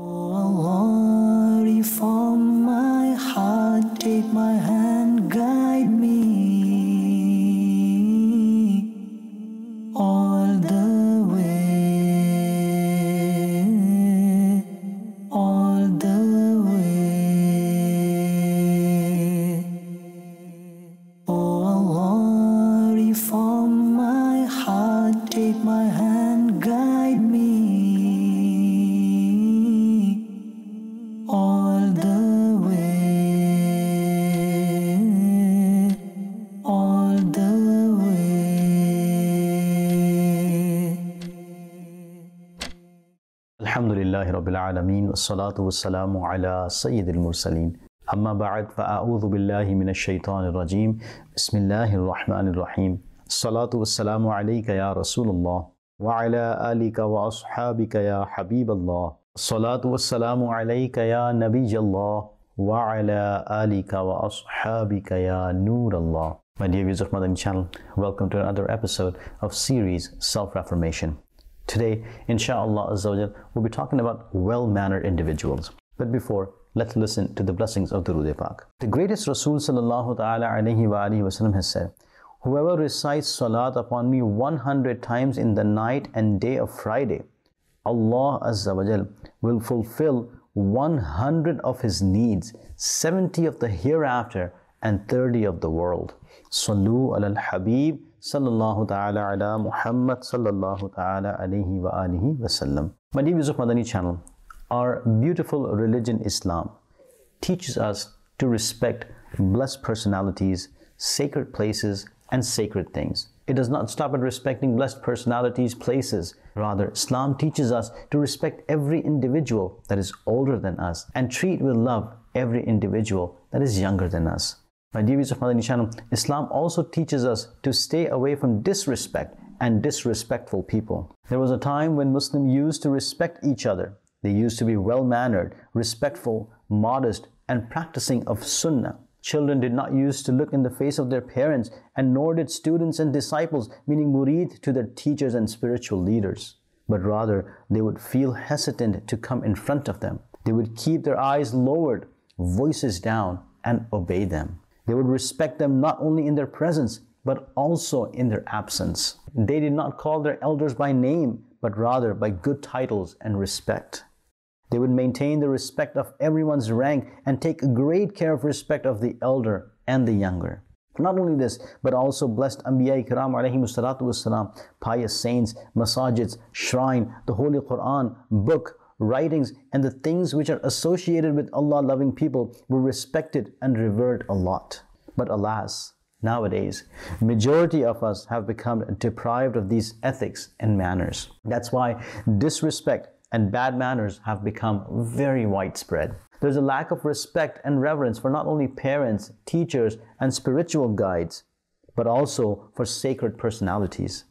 Oh, reform my heart, take my hand, guide me all the way, all the way. Oh, reform my heart, take my hand, guide me. Alhamdulillahi Rabbil Alameen, wassalatu wassalamu ala Sayyidil Mursaleen. Amma ba'd, fa'a'udhu billahi minash shaitanir rajim. Bismillahir Rahmanir Rahim. Salatu wassalamu alayka ya Rasulullah, wa ala alika wa ashabika ya Habiballah. Salatu wassalamu alayka ya Nabijallah, wa ala alika wa ashabika ya Nurallah. My dear viewers of Madani Channel, welcome to another episode of series Self-Reformation. Today, inshallah azawajal, we'll be talking about well-mannered individuals. But before, let's listen to the blessings of Durud-i-Paq. The greatest Rasul sallallahu ta'ala alayhi wa sallam has said, "Whoever recites salat upon me 100 times in the night and day of Friday, Allah azawajal will fulfill 100 of his needs, 70 of the hereafter and 30 of the world." Sallu ala al-Habib sallallahu ta'ala ala Muhammad sallallahu ta'ala alayhi wa sallam. My dear viewers of Madani Channel, our beautiful religion Islam teaches us to respect blessed personalities, sacred places and sacred things. It does not stop at respecting blessed personalities, places. Rather, Islam teaches us to respect every individual that is older than us and treat with love every individual that is younger than us. My dear viewers of Madani Channel, Islam also teaches us to stay away from disrespect and disrespectful people. There was a time when Muslims used to respect each other. They used to be well-mannered, respectful, modest, and practicing of Sunnah. Children did not used to look in the face of their parents, and nor did students and disciples, meaning murid, to their teachers and spiritual leaders. But rather, they would feel hesitant to come in front of them. They would keep their eyes lowered, voices down, and obey them. They would respect them not only in their presence, but also in their absence. They did not call their elders by name, but rather by good titles and respect. They would maintain the respect of everyone's rank and take great care of respect of the elder and the younger. Not only this, but also blessed Anbiya Ikram alayhimus salatu wassalam, pious saints, masajids, shrine, the Holy Quran, book, writings and the things which are associated with Allah-loving people were respected and revered a lot. But alas, nowadays, majority of us have become deprived of these ethics and manners. That's why disrespect and bad manners have become very widespread. There's a lack of respect and reverence for not only parents, teachers, and spiritual guides, but also for sacred personalities.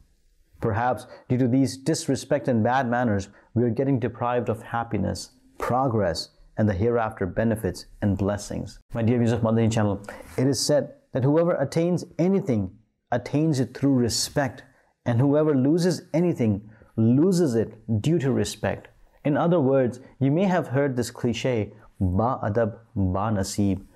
Perhaps due to these disrespect and bad manners, we are getting deprived of happiness, progress, and the hereafter benefits and blessings. My dear viewers of Madani Channel, it is said that whoever attains anything, attains it through respect, and whoever loses anything, loses it due to respect. In other words, you may have heard this cliche, ba-adab, ba-nasib,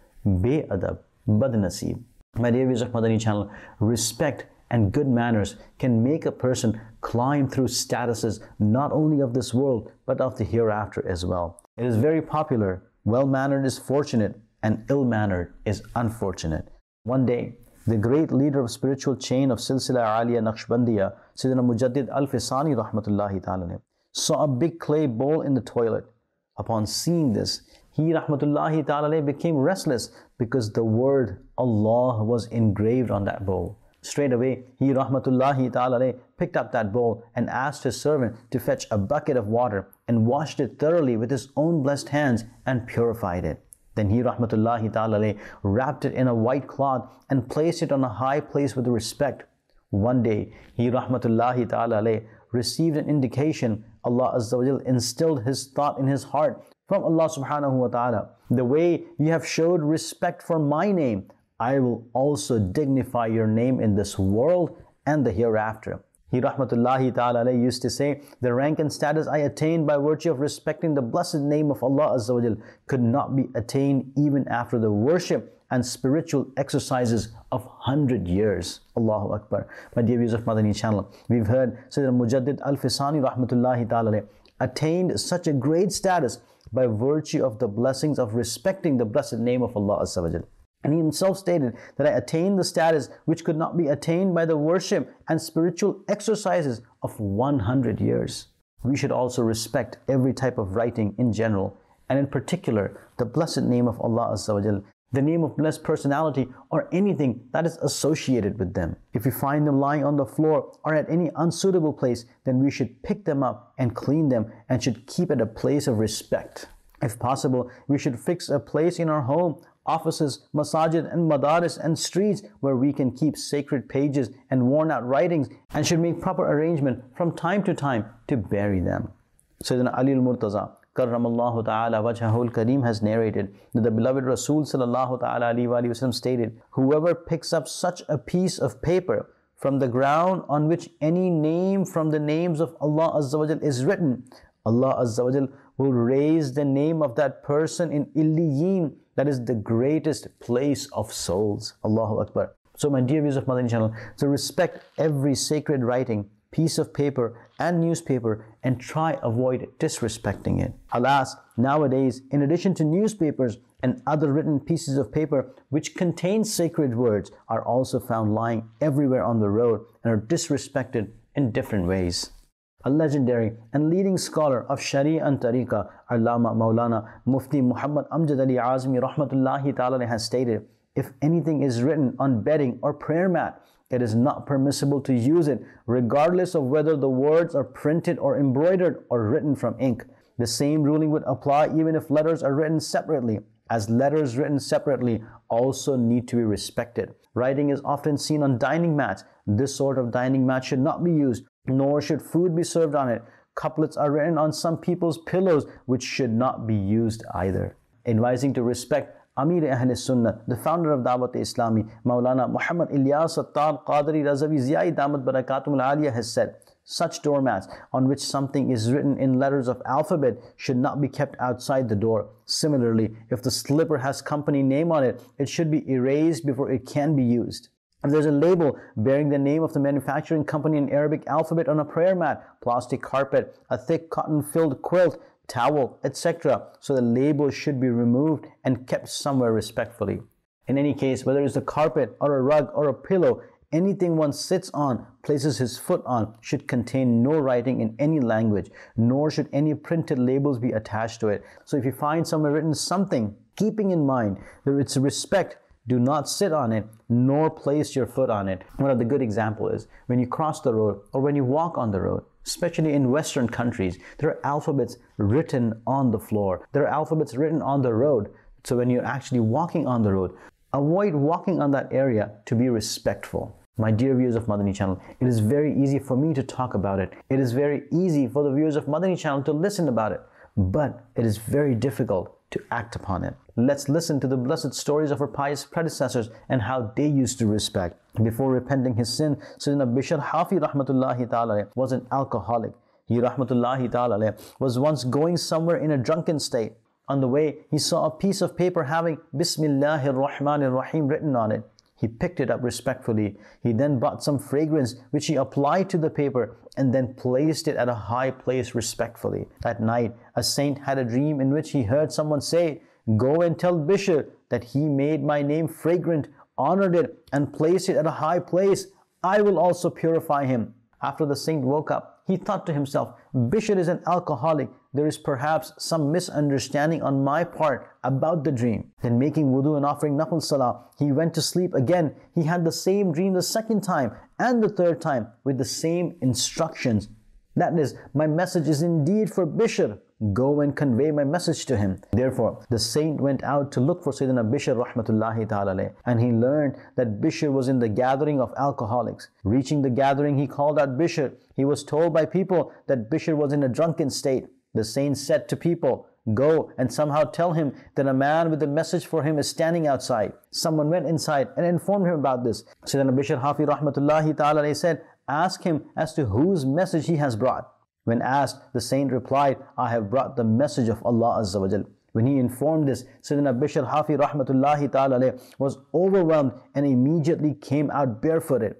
be-adab, bad-nasib. My dear viewers of Madani Channel, respect and good manners can make a person climb through statuses not only of this world, but of the hereafter as well. It is very popular, well-mannered is fortunate and ill-mannered is unfortunate. One day, the great leader of spiritual chain of Silsila Aliyah Naqshbandiya, Sidna Mujaddid Al-Fisani rahmatullahi ta'ala, saw a big clay bowl in the toilet. Upon seeing this, he rahmatullahi ta'ala became restless because the word Allah was engraved on that bowl. Straight away, he rahmatullahi ta'ala picked up that bowl and asked his servant to fetch a bucket of water and washed it thoroughly with his own blessed hands and purified it. Then he rahmatullahi ta'ala wrapped it in a white cloth and placed it on a high place with respect. One day, he rahmatullahi ta'ala received an indication. Allah azza wa jal instilled his thought in his heart from Allah subhanahu wa ta'ala. "The way you have showed respect for my name, I will also dignify your name in this world and the hereafter." He rahmatullahi ta'ala alayhi used to say, the rank and status I attained by virtue of respecting the blessed name of Allah Azza wa Jal could not be attained even after the worship and spiritual exercises of 100 years. Allahu Akbar. My dear viewers of Madani Channel, we've heard Sayyidina Mujaddid Al-Fisani rahmatullahi ta'ala alayhi attained such a great status by virtue of the blessings of respecting the blessed name of Allah Azza wa Jal. And he himself stated that I attained the status which could not be attained by the worship and spiritual exercises of 100 years. We should also respect every type of writing in general, and in particular, the blessed name of Allah Azza wa Jal, the name of blessed personality, or anything that is associated with them. If we find them lying on the floor or at any unsuitable place, then we should pick them up and clean them and should keep at a place of respect. If possible, we should fix a place in our home, offices, masajid and madaris and streets where we can keep sacred pages and worn out writings, and should make proper arrangement from time to time to bury them. Sayyidina Ali al-Murtaza Karramallahu ta'ala wajhahul kareem has narrated that the beloved Rasul sallallahu ta'ala alayhi wa sallam stated, whoever picks up such a piece of paper from the ground on which any name from the names of Allah Azza wa Jal is written, Allah Azza wa Jal will raise the name of that person in Illiyin, that is the greatest place of souls. Allahu Akbar. So my dear viewers of Madani Channel, so respect every sacred writing, piece of paper and newspaper, and try avoid disrespecting it. Alas, nowadays, in addition to newspapers and other written pieces of paper which contain sacred words are also found lying everywhere on the road and are disrespected in different ways. A legendary and leading scholar of Sharia and Tariqah, Allama Mawlana Mufti Muhammad Amjad Ali Azmi rahmatullahi ta'ala has stated, if anything is written on bedding or prayer mat, it is not permissible to use it regardless of whether the words are printed or embroidered or written from ink. The same ruling would apply even if letters are written separately, as letters written separately also need to be respected. Writing is often seen on dining mats. This sort of dining mat should not be used, nor should food be served on it. Couplets are written on some people's pillows, which should not be used either. Advising to respect Amir Ahl Sunnah, the founder of Dawat-e-Islami, Maulana Muhammad Ilyas-Attar Qadri Razavi Ziyai Damat Barakatul Aliyah has said, such doormats on which something is written in letters of alphabet should not be kept outside the door. Similarly, if the slipper has company name on it, it should be erased before it can be used. If there's a label bearing the name of the manufacturing company in Arabic alphabet on a prayer mat, plastic carpet, a thick cotton-filled quilt, towel, etc., so the label should be removed and kept somewhere respectfully. In any case, whether it's a carpet or a rug or a pillow, anything one sits on, places his foot on, should contain no writing in any language, nor should any printed labels be attached to it. So if you find somewhere written something, keeping in mind that it's respect, do not sit on it, nor place your foot on it. One of the good examples is when you cross the road or when you walk on the road, especially in Western countries, there are alphabets written on the floor. There are alphabets written on the road. So when you're actually walking on the road, avoid walking on that area to be respectful. My dear viewers of Madani Channel, it is very easy for me to talk about it. It is very easy for the viewers of Madani Channel to listen about it, but it is very difficult to act upon it. Let's listen to the blessed stories of our pious predecessors and how they used to respect. Before repenting his sin, Sayyidina Bishr Hafi rahmatullahi ta'ala was an alcoholic. He rahmatullahi ta'ala was once going somewhere in a drunken state. On the way, he saw a piece of paper having Bismillahir Rahmanir Rahim written on it. He picked it up respectfully. He then bought some fragrance which he applied to the paper and then placed it at a high place respectfully. That night, a saint had a dream in which he heard someone say, "Go and tell Bishr that he made my name fragrant, honored it, and placed it at a high place. I will also purify him." After the saint woke up, he thought to himself, "Bishr is an alcoholic. There is perhaps some misunderstanding on my part about the dream." Then making wudu and offering nafl salah, he went to sleep again. He had the same dream the second time and the third time with the same instructions. That is, my message is indeed for Bishr. Go and convey my message to him. Therefore, the saint went out to look for Sayyidina Bishr rahmatullahi ta'ala, and he learned that Bishr was in the gathering of alcoholics. Reaching the gathering, he called out Bishr. He was told by people that Bishr was in a drunken state. The saint said to people, "Go and somehow tell him that a man with a message for him is standing outside." Someone went inside and informed him about this. Sayyidina Bishr Hafi rahmatullahi ta'ala said, Ask him as to whose message he has brought. When asked, the saint replied, I have brought the message of Allah Azza wa Jal. When he informed this, Sayyidina Bishr Hafi rahmatullahi ta'ala was overwhelmed and immediately came out barefooted.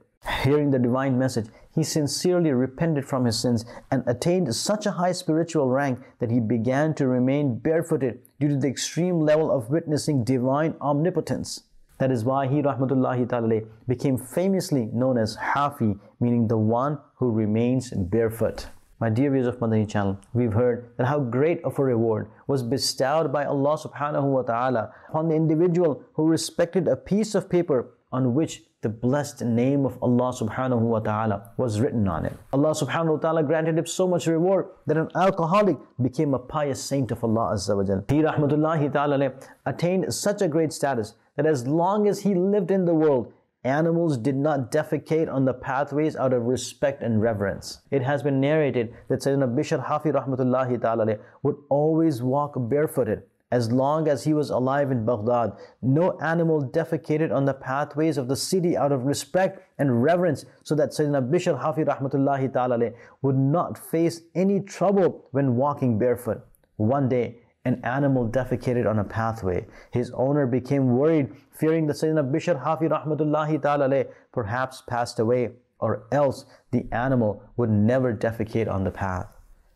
Hearing the divine message, he sincerely repented from his sins and attained such a high spiritual rank that he began to remain barefooted due to the extreme level of witnessing divine omnipotence. That is why he rahmatullahi ta'ala became famously known as Hafi, meaning the one who remains barefoot. My dear viewers of Madani Channel, we've heard that how great of a reward was bestowed by Allah subhanahu wa ta'ala upon the individual who respected a piece of paper on which the blessed name of Allah subhanahu wa ta'ala was written on it. Allah subhanahu wa ta'ala granted him so much reward that an alcoholic became a pious saint of Allah azza wa jal. He rahmatullahi ta'ala attained such a great status that as long as he lived in the world, animals did not defecate on the pathways out of respect and reverence. It has been narrated that Sayyidina Bishr Hafi rahmatullahi ta'ala would always walk barefooted. As long as he was alive in Baghdad, no animal defecated on the pathways of the city out of respect and reverence, so that Sayyidina Bishr Hafi rahmatullahi ta'ala would not face any trouble when walking barefoot. One day, an animal defecated on a pathway. His owner became worried, fearing that Sayyidina Bishr Hafi rahmatullahi ta'ala perhaps passed away, or else the animal would never defecate on the path.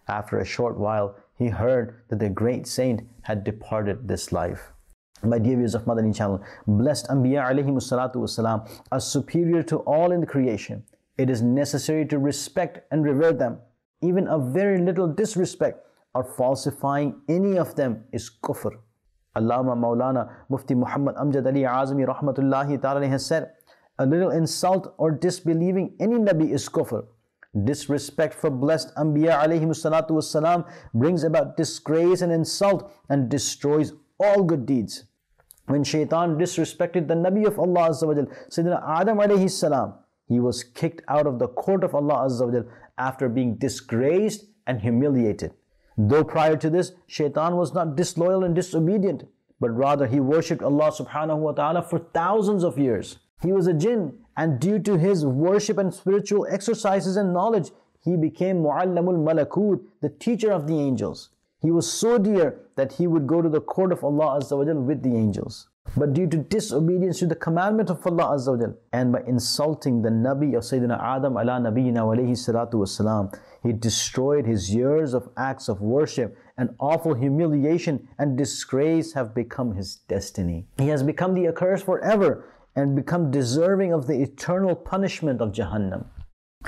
After a short while, he heard that the great saint had departed this life. My dear viewers of Madani Channel, blessed Anbiya alayhimu salatu wasalam are superior to all in the creation. It is necessary to respect and revere them. Even a very little disrespect or falsifying any of them is kufr. Allama Mawlana Mufti Muhammad Amjad Ali Azmi rahmatullahi ta'ala has said, a little insult or disbelieving any Nabi is kufr. Disrespect for blessed Anbiya alayhimu salatu wassalam brings about disgrace and insult and destroys all good deeds. When Shaitan disrespected the Nabi of Allah Azza wa Jal, Sayyidina Adam alayhi salam, he was kicked out of the court of Allah Azza wa Jal after being disgraced and humiliated. Though prior to this, Shaitan was not disloyal and disobedient, but rather he worshipped Allah subhanahu wa ta'ala for thousands of years. He was a jinn, and due to his worship and spiritual exercises and knowledge, he became Muallamul Malakut, the teacher of the angels. He was so dear that he would go to the court of Allah Azza wa Jal with the angels. But due to disobedience to the commandment of Allah Azza wa Jal, and by insulting the Nabi of Sayyidina Adam ala Nabiyina alayhi salatu wasalam, he destroyed his years of acts of worship, and awful humiliation and disgrace have become his destiny. He has become the accursed forever and become deserving of the eternal punishment of Jahannam.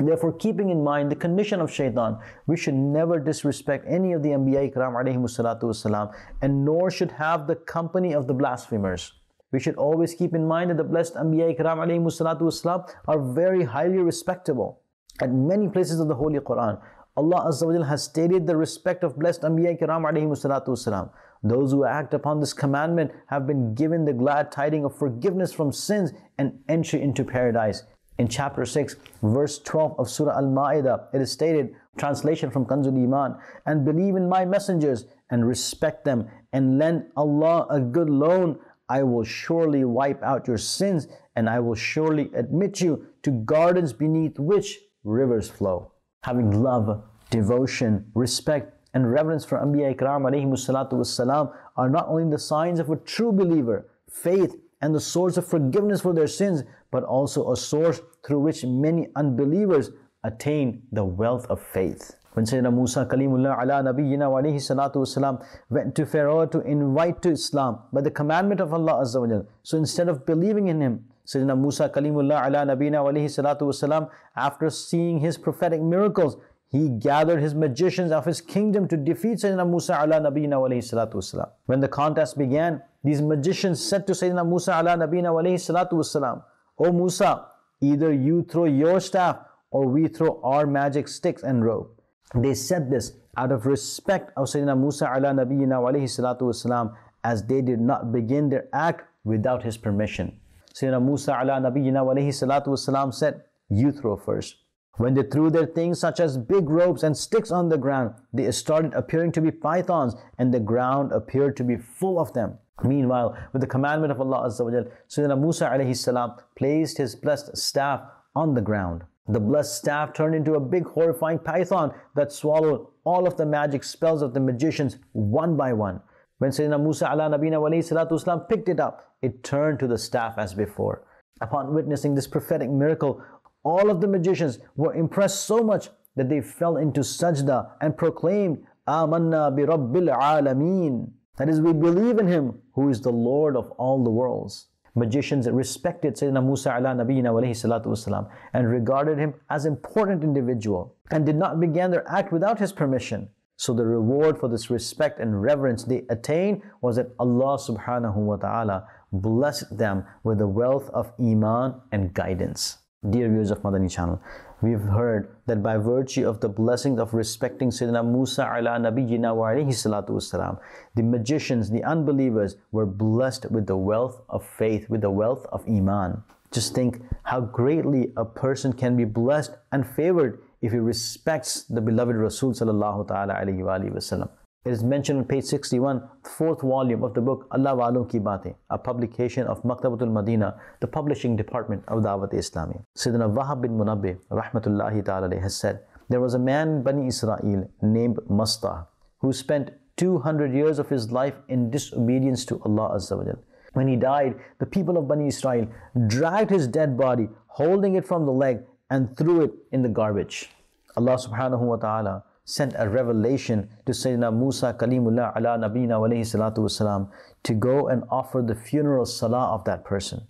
Therefore, keeping in mind the condition of Shaitan, we should never disrespect any of the Anbiya Ikram alayhimu salatu wasalam, and nor should have the company of the blasphemers. We should always keep in mind that the blessed Anbiya Ikram alayhimu salatu wasalam are very highly respectable. At many places of the Holy Quran, Allah Azza wa Jal has stated the respect of blessed Anbiya Ikram alayhimu salatu wasalam. Those who act upon this commandment have been given the glad tidings of forgiveness from sins and entry into paradise. In chapter 6, verse 12 of Surah Al-Ma'idah, it is stated, translation from Kanzul Iman, and believe in my messengers and respect them and lend Allah a good loan. I will surely wipe out your sins and I will surely admit you to gardens beneath which rivers flow. Having love, devotion, respect, and reverence for Anbiya Ikram alayhimu salatu wassalam are not only the signs of a true believer, faith, and the source of forgiveness for their sins, but also a source through which many unbelievers attain the wealth of faith. When Sayyidina Musa Kalimullah ala Nabiyyina wa alayhi salatu wassalam went to Pharaoh to invite to Islam by the commandment of Allah Azza wa Jal, so instead of believing in him, Sayyidina Musa Kalimullah ala Nabiyyina wa alayhi salatu wassalam, after seeing his prophetic miracles, he gathered his magicians of his kingdom to defeat Sayyidina Musa ala Nabiyyina wa alayhi salatu wasalam. When the contest began, these magicians said to Sayyidina Musa ala Nabiyyina wa alayhi salatu wasalam, O Musa, either you throw your staff or we throw our magic sticks and rope. They said this out of respect of Sayyidina Musa ala Nabiyyina wa alayhi salatu wasalam, as they did not begin their act without his permission. Sayyidina Musa ala Nabiyyina wa alayhi salatu wasalam said, you throw first. When they threw their things such as big ropes and sticks on the ground, they started appearing to be pythons, and the ground appeared to be full of them. Meanwhile, with the commandment of Allah Azza wa Jal, Sayyidina Musa alayhi salam placed his blessed staff on the ground. The blessed staff turned into a big horrifying python that swallowed all of the magic spells of the magicians one by one. When Sayyidina Musa ala Nabina wa alayhi salatu wasalam picked it up, it turned to the staff as before. Upon witnessing this prophetic miracle, all of the magicians were impressed so much that they fell into sajda and proclaimed, Amanna bi Rabbil Alameen. That is, we believe in Him who is the Lord of all the worlds. Magicians respected Sayyidina Musa ala Nabiyina wa alayhi salatu wasalam and regarded him as an important individual and did not begin their act without his permission. So the reward for this respect and reverence they attained was that Allah subhanahu wa ta'ala blessed them with the wealth of Iman and guidance. Dear viewers of Madani Channel, we've heard that by virtue of the blessing of respecting Sayyidina Musa ala Nabiyyina wa alayhi salatu wasalam, the magicians, the unbelievers were blessed with the wealth of faith, with the wealth of Iman. Just think how greatly a person can be blessed and favored if he respects the beloved Rasul sallallahu ta'ala alayhi wa alayhi wasallam. It is mentioned on page 61, 4th volume of the book Allah Walo Ki Baate, a publication of Maktabatul Madina, the publishing department of Dawat-e-Islami. Sayyidina Wahab bin Munabih rahmatullahi ta'ala has said, there was a man in Bani Israel named Mastah who spent 200 years of his life in disobedience to Allah Azza wa Jal. When he died, the people of Bani Israel dragged his dead body, holding it from the leg, and threw it in the garbage. Allah subhanahu wa ta'ala sent a revelation to Sayyidina Musa Kalimullah ala Nabina wa alayhi salatu wasalam to go and offer the funeral salah of that person.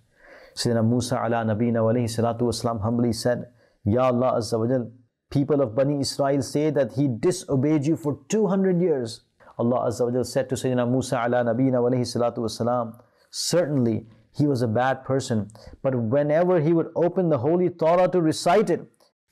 Sayyidina Musa ala Nabina wa alayhi salatu wasalam humbly said, Ya Allah Azza wa Jal, people of Bani Israel say that he disobeyed you for 200 years. Allah Azza wa Jal said to Sayyidina Musa ala Nabina wa alayhi salatu wasalam, certainly he was a bad person, but whenever he would open the Holy Torah to recite it,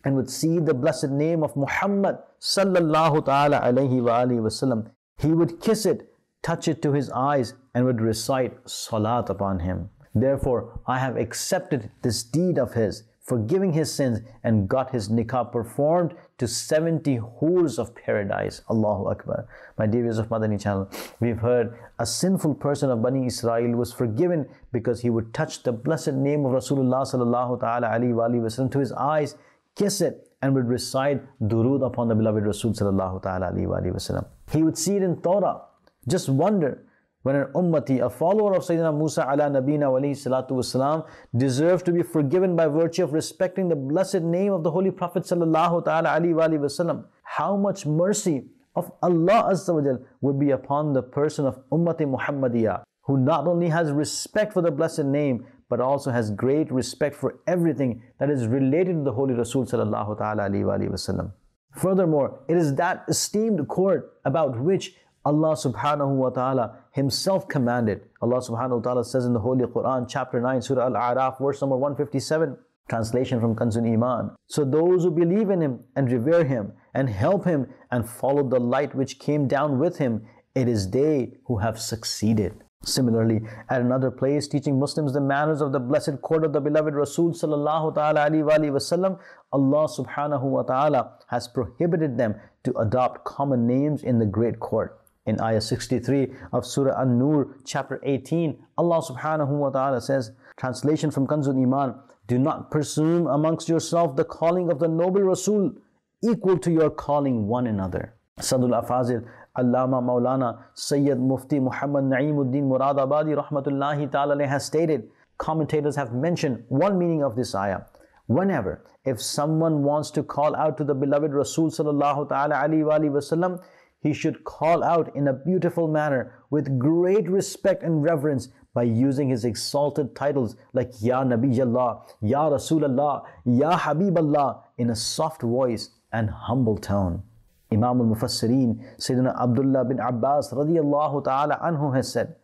and would see the blessed name of Muhammad sallallahu ta'ala alayhi wa alihi wasallam, he would kiss it, touch it to his eyes, and would recite salat upon him. Therefore, I have accepted this deed of his, forgiving his sins, and got his nikah performed to 70 hoors of paradise. Allahu Akbar. My dear viewers of Madani Channel, we've heard a sinful person of Bani Israel was forgiven because he would touch the blessed name of Rasulullah sallallahu ta'ala alayhi wa alihi wasallam to his eyes, kiss it, and would recite Durud upon the beloved Rasul sallallahu ta'ala alayhi wa alihi wasallam. He would see it in Torah. Just wonder when an ummati, a follower of Sayyidina Musa ala Nabina wa alayhi salatu wasalam, deserves to be forgiven by virtue of respecting the blessed name of the Holy Prophet sallallahu ta'ala alayhi wa alihi wasallam. How much mercy of Allah Azza wa Jal would be upon the person of Ummati Muhammadiyah, who not only has respect for the blessed name, but also has great respect for everything that is related to the Holy Rasul sallallahu ta'ala alayhi wa alayhi wasallam. Furthermore, it is that esteemed court about which Allah subhanahu wa ta'ala Himself commanded. Allah subhanahu wa ta'ala says in the Holy Quran, chapter 9, Surah Al-A'raf, verse number 157, translation from Kanzul Iman. So those who believe in Him and revere Him and help Him and follow the light which came down with Him, it is they who have succeeded. Similarly, at another place, teaching Muslims the manners of the blessed court of the beloved Rasul sallallahu ta'ala alayhi wa alayhi wasallam, Allah subhanahu wa ta'ala has prohibited them to adopt common names in the great court. In ayah 63 of Surah An-Nur, chapter 18, Allah subhanahu wa ta'ala says, translation from Kanzul Iman, do not presume amongst yourself the calling of the noble Rasul equal to your calling one another. Sadul Afazil Allama Mawlana Sayyid Mufti Muhammad Na'imuddin Murad Abadi rahmatullahi ta'ala has stated, commentators have mentioned one meaning of this ayah. Whenever, if someone wants to call out to the beloved Rasul sallallahu ta'ala alayhi wa alayhi wasallam, he should call out in a beautiful manner with great respect and reverence by using his exalted titles like Ya Nabiyallah, Ya Rasulallah, Ya Habiballah in a soft voice and humble tone. Imam al-Mufassirin Sayyidina Abdullah bin Abbas radiyallahu ta'ala anhu has said,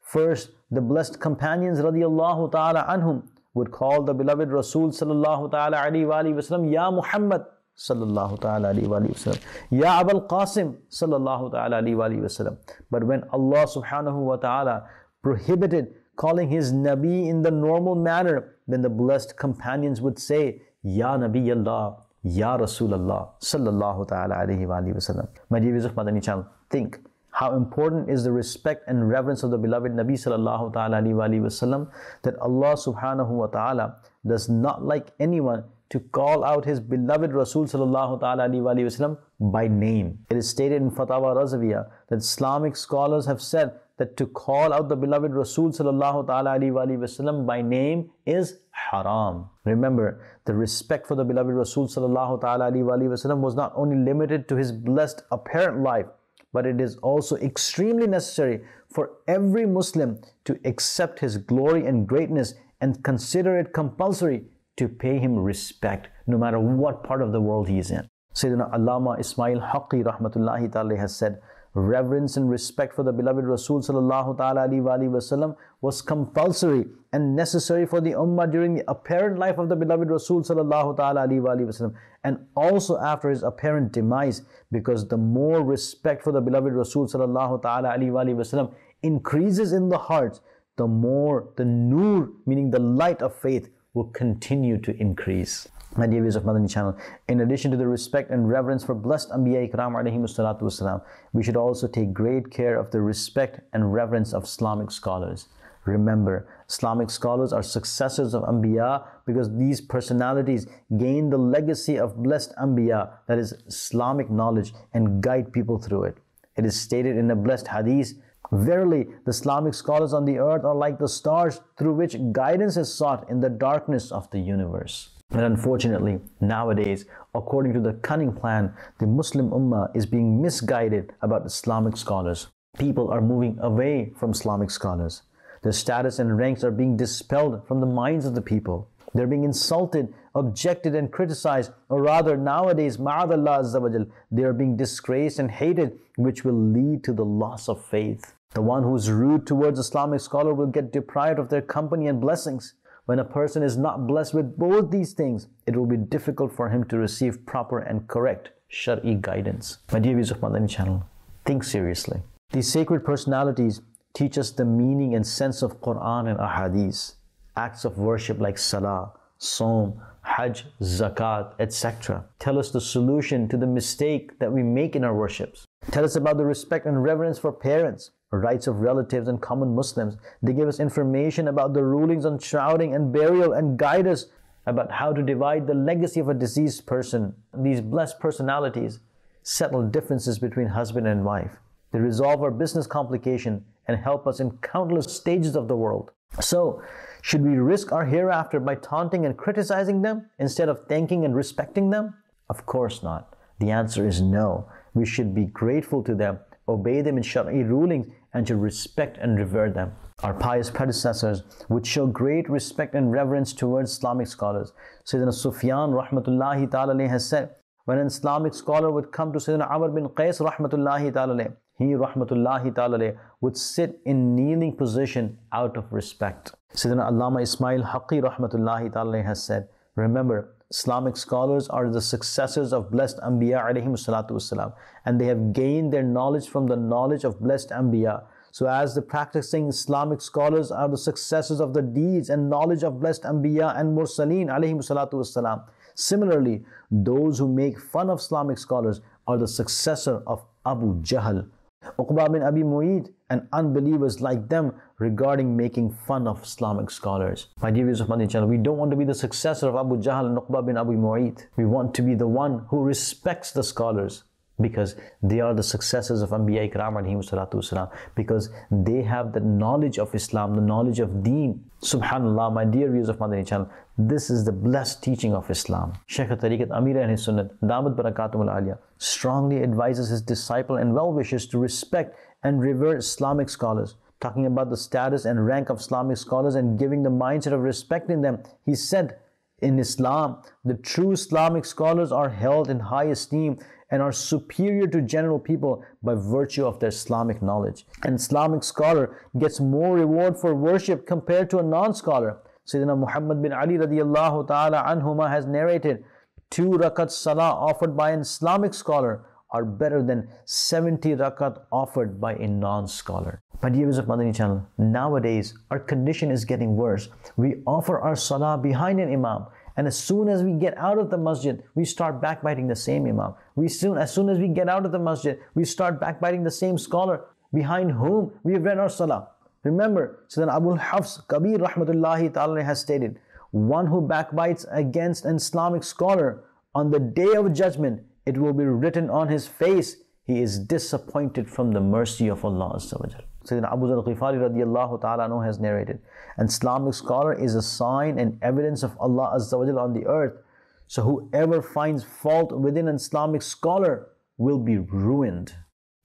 first, the blessed companions radiyallahu ta'ala anhum would call the beloved Rasul sallallahu ta'ala alayhi wa alayhi wasallam, Ya Muhammad sallallahu ta'ala alayhi wa alayhi wasallam, Ya Abu al-Qasim sallallahu ta'ala alayhi wa alayhi wasallam. But when Allah subhanahu wa ta'ala prohibited calling his Nabi in the normal manner, then the blessed companions would say, Ya Nabiyallah, Ya Rasulallah sallallahu ta'ala alayhi wa alayhi wasallam. My dear viewers of Madani Channel, think how important is the respect and reverence of the beloved Nabi sallallahu ta'ala alayhi wa alayhi wasallam, that Allah subhanahu wa ta'ala does not like anyone to call out his beloved Rasul sallallahu ta'ala alaihi wasallam by name. It is stated in Fatawa Razaviya that Islamic scholars have said that to call out the beloved Rasul sallallahu ta'ala alaihi wasallam by name is haram. Remember, the respect for the beloved Rasul sallallahu ta'ala alaihi wasallam was not only limited to his blessed apparent life, but it is also extremely necessary for every Muslim to accept his glory and greatness and consider it compulsory to pay him respect, no matter what part of the world he is in. Sayyidina Allama Ismail Haqqi rahmatullahi ta'ala has said, reverence and respect for the beloved Rasul sallallahu ta'ala alaihi wasallam was compulsory and necessary for the ummah during the apparent life of the beloved Rasul sallallahu ta'ala alaihi wasallam, and also after his apparent demise, because the more respect for the beloved Rasul sallallahu ta'ala alaihi wasallam increases in the hearts, the more the nur, meaning the light of faith, will continue to increase. My dear viewers of Madani Channel, in addition to the respect and reverence for blessed Anbiya Ikram alayhimus salatu wasalam, we should also take great care of the respect and reverence of Islamic scholars. Remember, Islamic scholars are successors of Anbiya because these personalities gain the legacy of blessed Anbiya, that is Islamic knowledge, and guide people through it. It is stated in a blessed hadith, verily, the Islamic scholars on the earth are like the stars through which guidance is sought in the darkness of the universe. And unfortunately, nowadays, according to the cunning plan, the Muslim Ummah is being misguided about Islamic scholars. People are moving away from Islamic scholars. Their status and ranks are being dispelled from the minds of the people. They're being insulted, objected and criticized, or rather nowadays, ma'adallah azza wa jal, they are being disgraced and hated, which will lead to the loss of faith. The one who is rude towards Islamic scholar will get deprived of their company and blessings. When a person is not blessed with both these things, it will be difficult for him to receive proper and correct Shari'i guidance. My dear viewers of Madani Channel, think seriously. These sacred personalities teach us the meaning and sense of Quran and Ahadith. Acts of worship like Salah, Saum, Hajj, Zakat, etc. Tell us the solution to the mistake that we make in our worships. Tell us about the respect and reverence for parents, rights of relatives and common Muslims. They give us information about the rulings on shrouding and burial and guide us about how to divide the legacy of a deceased person. These blessed personalities settle differences between husband and wife. They resolve our business complication and help us in countless stages of the world. So, should we risk our hereafter by taunting and criticizing them instead of thanking and respecting them? Of course not. The answer is no. We should be grateful to them, obey them in Shari'i rulings, and to respect and revere them. Our pious predecessors would show great respect and reverence towards Islamic scholars. Sayyidina Sufyan rahmatullahi ta'ala has said, when an Islamic scholar would come to Sayyidina Amr bin Qais rahmatullahi ta'ala, he rahmatullahi ta'ala would sit in kneeling position out of respect. Sayyidina Allama Ismail Haqqi rahmatullahi ta'ala has said, remember, Islamic scholars are the successors of blessed Anbiya alayhimu salatu wasalam, and they have gained their knowledge from the knowledge of blessed Anbiya. So as the practicing Islamic scholars are the successors of the deeds and knowledge of blessed Anbiya and Mursaleen alayhimu salatu wasalam, similarly, those who make fun of Islamic scholars are the successor of Abu Jahl, Uqba bin Abi Mu'id, and unbelievers like them regarding making fun of Islamic scholars. My dear viewers of Madani Channel, we don't want to be the successor of Abu Jahl and Uqba bin Abi Mu'id. We want to be the one who respects the scholars, because they are the successors of Anbiya Ikram alayhimu salatu wasalam, because they have the knowledge of Islam, the knowledge of Deen. Subhanallah, my dear viewers of Madani Channel, this is the blessed teaching of Islam. Shaykh Tariqat Amir and his Sunnat, Damat Barakatum al-Aliyah, strongly advises his disciple and well-wishers to respect and revere Islamic scholars. Talking about the status and rank of Islamic scholars and giving the mindset of respecting them, he said, in Islam, the true Islamic scholars are held in high esteem and are superior to general people by virtue of their Islamic knowledge. An Islamic scholar gets more reward for worship compared to a non-scholar. Sayyidina Muhammad bin Ali radiyallahu ta'ala anhuma has narrated, 2 rakat salah offered by an Islamic scholar are better than 70 rakat offered by a non-scholar. My dear viewers of Madani Channel, nowadays our condition is getting worse. We offer our salah behind an imam, and as soon as we get out of the masjid, we start backbiting the same imam. As soon as we get out of the masjid, we start backbiting the same scholar behind whom we have read our salah. Remember, Sayyidina Abu al-Hafs Kabeer rahmatullahi ta'ala has stated, One who backbites against an Islamic scholar on the day of judgment, it will be written on his face, he is disappointed from the mercy of Allah Azza wa Jal. Sayyidina Abu al-Ghifari radiyallahu ta'ala anhu has narrated, an Islamic scholar is a sign and evidence of Allah Azza wa Jal on the earth. So whoever finds fault within an Islamic scholar will be ruined.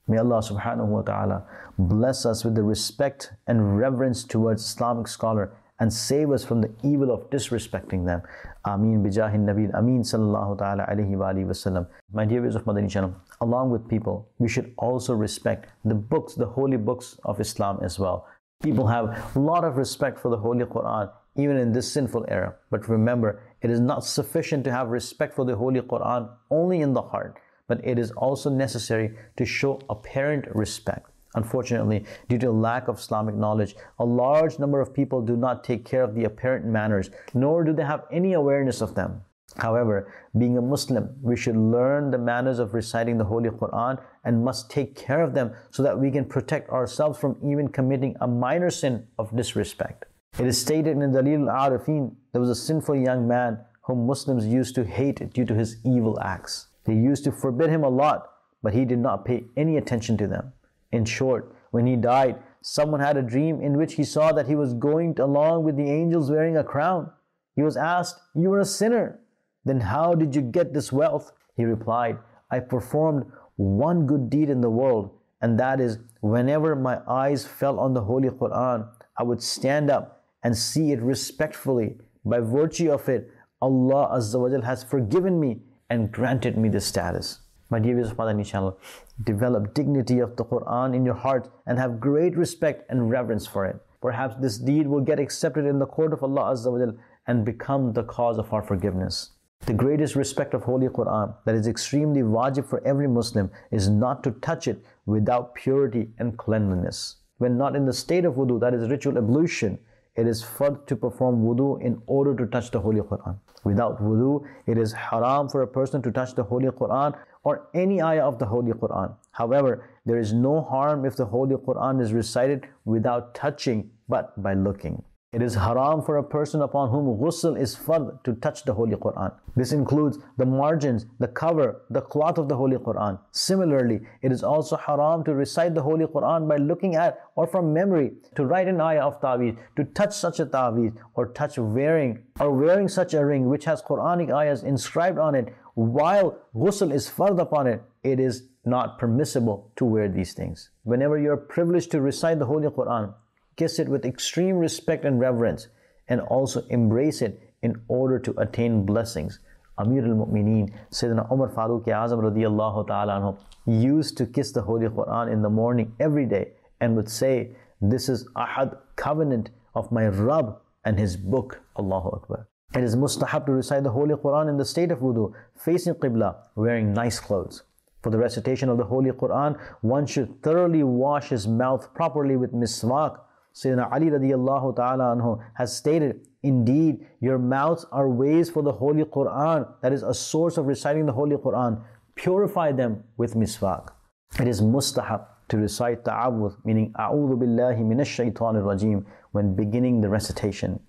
May Allah subhanahu wa ta'ala bless us with the respect and reverence towards Islamic scholar and save us from the evil of disrespecting them. Ameen bijahin nabil ameen sallallahu ta'ala alayhi wa sallam. My dear viewers of Madani Channel, along with people, we should also respect the books, the holy books of Islam as well. People have a lot of respect for the Holy Quran, even in this sinful era. But remember, it is not sufficient to have respect for the Holy Quran only in the heart, but it is also necessary to show apparent respect. Unfortunately, due to a lack of Islamic knowledge, a large number of people do not take care of the apparent manners, nor do they have any awareness of them. However, being a Muslim, we should learn the manners of reciting the Holy Quran and must take care of them so that we can protect ourselves from even committing a minor sin of disrespect. It is stated in Dalil al-Arifin, there was a sinful young man whom Muslims used to hate due to his evil acts. They used to forbid him a lot, but he did not pay any attention to them. In short, when he died, someone had a dream in which he saw that he was going along with the angels wearing a crown. He was asked, "You were a sinner. Then how did you get this wealth?" He replied, "I performed one good deed in the world, and that is, whenever my eyes fell on the Holy Quran, I would stand up and see it respectfully. By virtue of it, Allah Azza wa Jal has forgiven me and granted me this status." My dear viewers of Madani Channel, develop dignity of the Quran in your heart and have great respect and reverence for it. Perhaps this deed will get accepted in the court of Allah Azza wa Jal and become the cause of our forgiveness. The greatest respect of Holy Quran that is extremely wajib for every Muslim is not to touch it without purity and cleanliness. When not in the state of wudu, that is ritual ablution, it is fard to perform wudu in order to touch the Holy Quran. Without wudu, it is haram for a person to touch the Holy Quran or any ayah of the Holy Quran. However, there is no harm if the Holy Quran is recited without touching but by looking. It is haram for a person upon whom ghusl is fard to touch the Holy Quran. This includes the margins, the cover, the cloth of the Holy Quran. Similarly, it is also haram to recite the Holy Quran by looking at or from memory, to write an ayah of ta'weez, to touch such a ta'weez, or wearing such a ring which has Quranic ayahs inscribed on it. While ghusl is fard upon it, it is not permissible to wear these things. Whenever you are privileged to recite the Holy Quran, kiss it with extreme respect and reverence, and also embrace it in order to attain blessings. Amir al-Mu'mineen Sayyidina Umar Faruq A'azam radiyallahu ta'ala anhu used to kiss the Holy Quran in the morning every day and would say, "This is Ahad, covenant of my Rabb and his book." Allahu Akbar. It is mustahab to recite the Holy Quran in the state of wudu, facing qibla, wearing nice clothes. For the recitation of the Holy Quran, one should thoroughly wash his mouth properly with miswak. Sayyidina Ali radiyallahu ta'ala anhu has stated, "Indeed, your mouths are ways for the Holy Quran, that is a source of reciting the Holy Quran. Purify them with miswak." It is mustahab to recite ta'awudh, meaning a'udhu billahi minash shaitanir rajim, when beginning the recitation.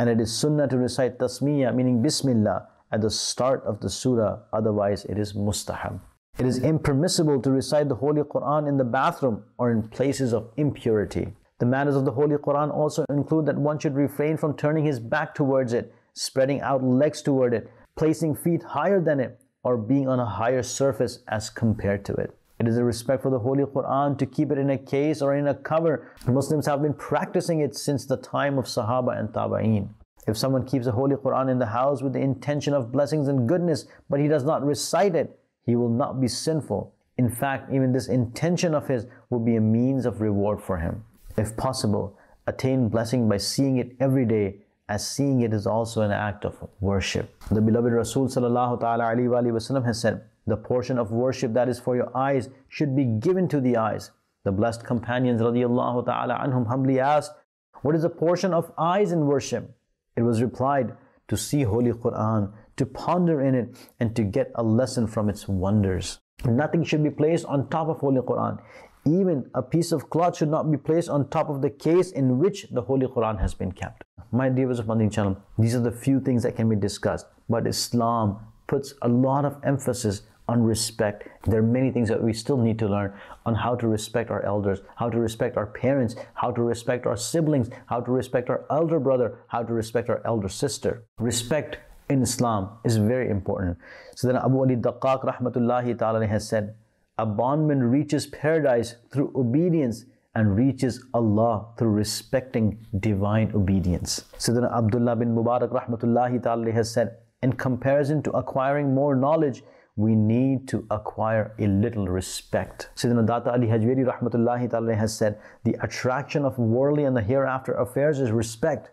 And it is sunnah to recite tasmiyah, meaning bismillah, at the start of the surah, otherwise it is mustahab. It is impermissible to recite the Holy Quran in the bathroom or in places of impurity. The manners of the Holy Quran also include that one should refrain from turning his back towards it, spreading out legs toward it, placing feet higher than it, or being on a higher surface as compared to it. It is a respect for the Holy Quran to keep it in a case or in a cover. Muslims have been practicing it since the time of Sahaba and Tabi'een. If someone keeps the Holy Quran in the house with the intention of blessings and goodness, but he does not recite it, he will not be sinful. In fact, even this intention of his will be a means of reward for him. If possible, attain blessing by seeing it every day, as seeing it is also an act of worship. The beloved Rasul sallallahu ta'ala alayhi wa sallam has said, "The portion of worship that is for your eyes should be given to the eyes." The blessed companions radiyallahu ta'ala anhum humbly asked, "What is the portion of eyes in worship?" It was replied, "To see Holy Quran, to ponder in it, and to get a lesson from its wonders." Nothing should be placed on top of Holy Quran. Even a piece of cloth should not be placed on top of the case in which the Holy Quran has been kept. my dear viewers of Madani Channel, these are the few things that can be discussed. But Islam puts a lot of emphasis on respect. There are many things that we still need to learn on how to respect our elders, how to respect our parents, how to respect our siblings, how to respect our elder brother, how to respect our elder sister. Respect in Islam is very important. So then Abu Ali Daqaq rahmatullahi ta'ala has said, a bondman reaches paradise through obedience and reaches Allah through respecting divine obedience. So then Abdullah bin Mubarak rahmatullahi ta'ala has said, in comparison to acquiring more knowledge, we need to acquire a little respect. Sayyidina Data Ali rahmatullahi ta'ala has said, the attraction of worldly and the hereafter affairs is respect,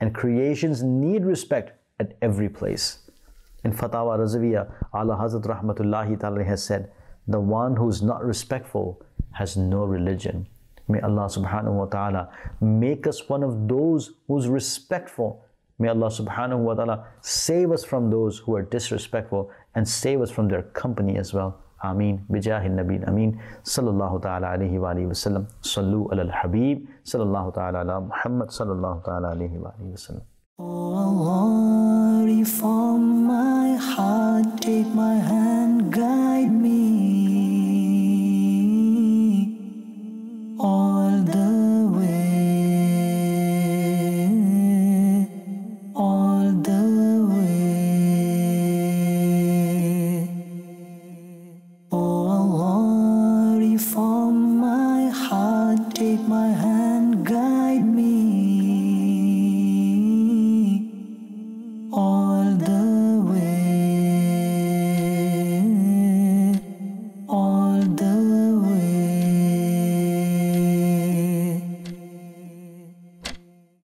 and creations need respect at every place. In Fatawa Razaviya, Allah Hazrat rahmatullahi ta'ala has said, the one who is not respectful has no religion. May Allah subhanahu wa ta'ala make us one of those who is respectful. May Allah subhanahu wa ta'ala save us from those who are disrespectful and save us from their company as well. Ameen. Bijahi Nabeen Ameen. Sallallahu ta'ala alayhi wa sallam. Sallu ala al-Habib. Sallallahu ta'ala ala Muhammad. Sallallahu ta'ala alayhi wa sallam. Oh Allah, reform my heart, take my hand, guide.